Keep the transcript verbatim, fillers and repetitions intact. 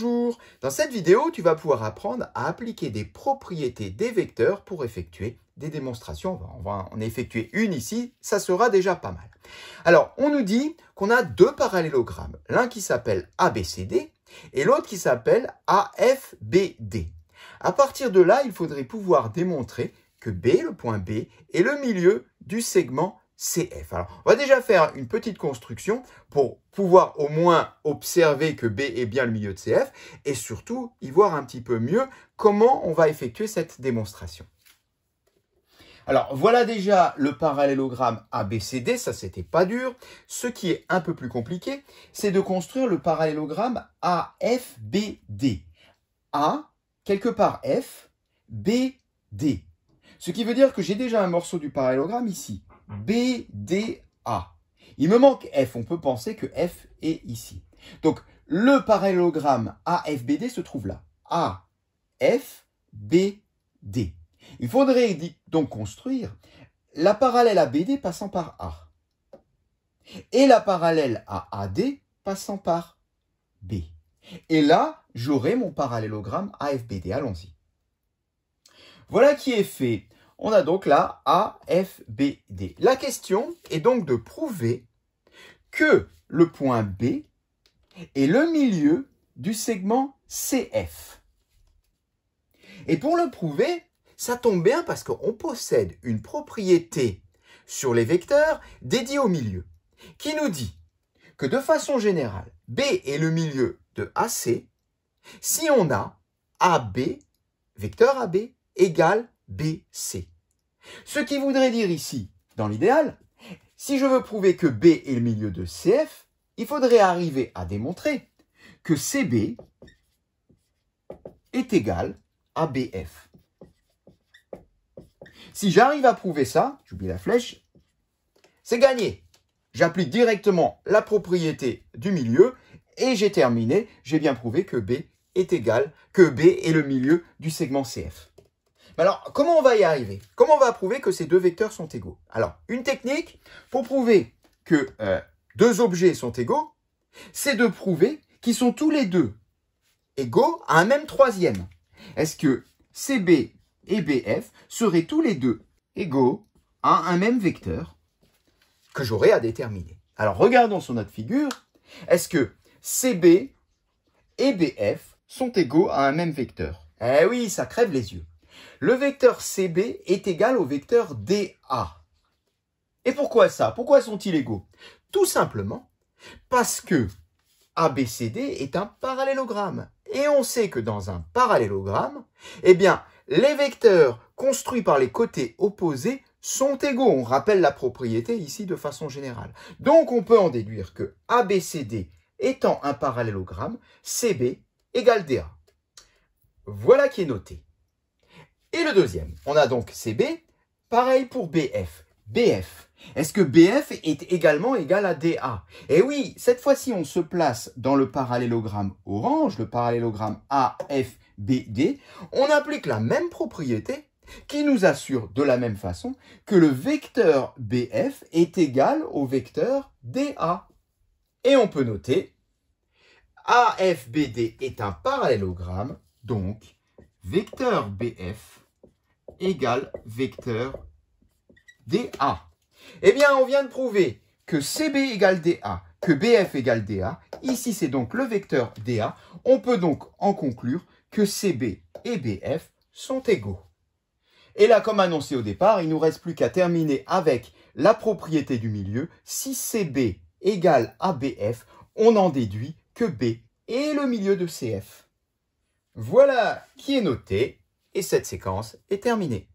Bonjour. Dans cette vidéo, tu vas pouvoir apprendre à appliquer des propriétés des vecteurs pour effectuer des démonstrations. On va en effectuer une ici, ça sera déjà pas mal. Alors, on nous dit qu'on a deux parallélogrammes, l'un qui s'appelle A B C D et l'autre qui s'appelle A F B D. À partir de là, il faudrait pouvoir démontrer que B, le point B, est le milieu du segment C F. Alors, on va déjà faire une petite construction pour pouvoir au moins observer que B est bien le milieu de C F et surtout y voir un petit peu mieux comment on va effectuer cette démonstration. Alors, voilà déjà le parallélogramme A B C D, ça c'était pas dur. Ce qui est un peu plus compliqué, c'est de construire le parallélogramme A F B D. A, quelque part F, B, D. Ce qui veut dire que j'ai déjà un morceau du parallélogramme ici, B, D, A. Il me manque F, on peut penser que F est ici. Donc, le parallélogramme A F B D se trouve là, A, F, B, D. Il faudrait donc construire la parallèle à B D passant par A et la parallèle à A D passant par B. Et là, j'aurai mon parallélogramme A F B D. Allons-y. Voilà qui est fait. On a donc là A F B D. La question est donc de prouver que le point B est le milieu du segment C F. Et pour le prouver, ça tombe bien parce qu'on possède une propriété sur les vecteurs dédiée au milieu qui nous dit que de façon générale, B est le milieu de A C si on a A B, vecteur A B, égale B C. Ce qui voudrait dire ici, dans l'idéal, si je veux prouver que B est le milieu de C F, il faudrait arriver à démontrer que C B est égal à B F. Si j'arrive à prouver ça, j'oublie la flèche, c'est gagné. J'applique directement la propriété du milieu et j'ai terminé. J'ai bien prouvé que B est égal, que B est le milieu du segment C F. Mais alors, comment on va y arriver? Comment on va prouver que ces deux vecteurs sont égaux? Alors, une technique pour prouver que euh, deux objets sont égaux, c'est de prouver qu'ils sont tous les deux égaux à un même troisième. Est-ce que C B et B F seraient tous les deux égaux à un même vecteur que j'aurai à déterminer. Alors, regardons sur notre figure. Est-ce que C B et B F sont égaux à un même vecteur? Eh oui, ça crève les yeux. Le vecteur C B est égal au vecteur D A. Et pourquoi ça? Pourquoi sont-ils égaux? Tout simplement parce que A B C D est un parallélogramme. Et on sait que dans un parallélogramme, eh bien, les vecteurs construits par les côtés opposés sont égaux. On rappelle la propriété ici de façon générale. Donc, on peut en déduire que A B C D étant un parallélogramme, C B égale D A. Voilà qui est noté. Et le deuxième, on a donc C B, pareil pour B F. B F, est-ce que B F est également égal à D A? Eh oui, cette fois-ci, on se place dans le parallélogramme orange, le parallélogramme A F B D. On applique la même propriété qui nous assure de la même façon que le vecteur B F est égal au vecteur D A. Et on peut noter A F B D est un parallélogramme, donc vecteur B F égale vecteur D A. D A. Eh bien, on vient de prouver que C B égale D A, que B F égale D A. Ici, c'est donc le vecteur D A. On peut donc en conclure que C B et B F sont égaux. Et là, comme annoncé au départ, il nous reste plus qu'à terminer avec la propriété du milieu. Si C B égale à B F, on en déduit que B est le milieu de C F. Voilà qui est noté et cette séquence est terminée.